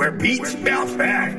where beats bounce back.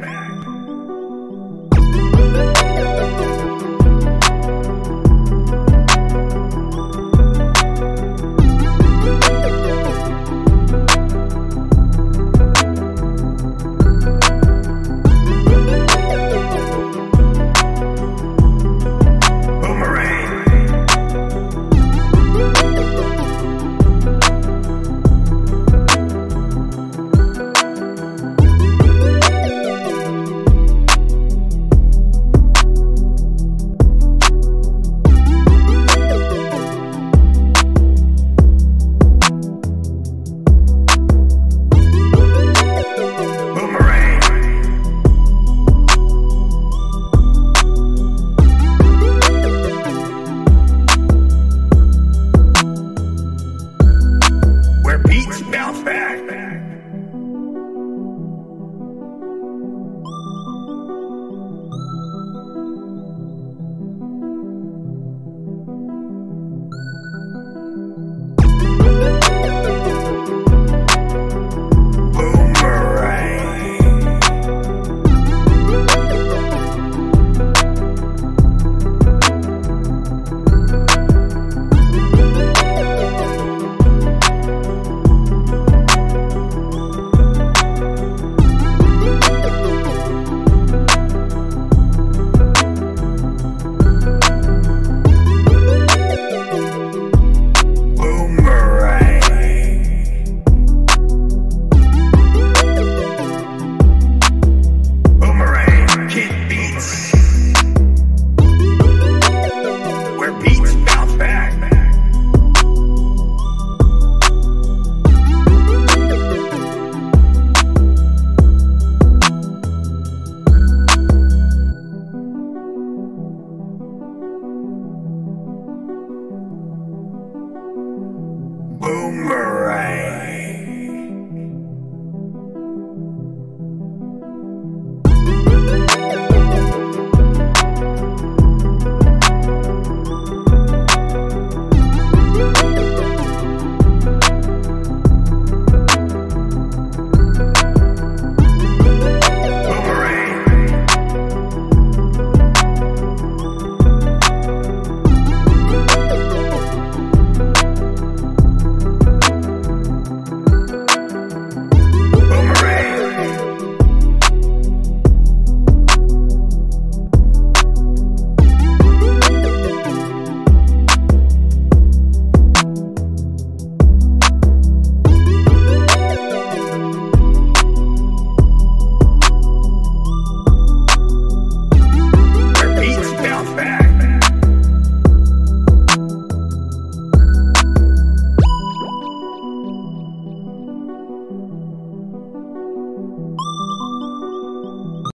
Boomerang.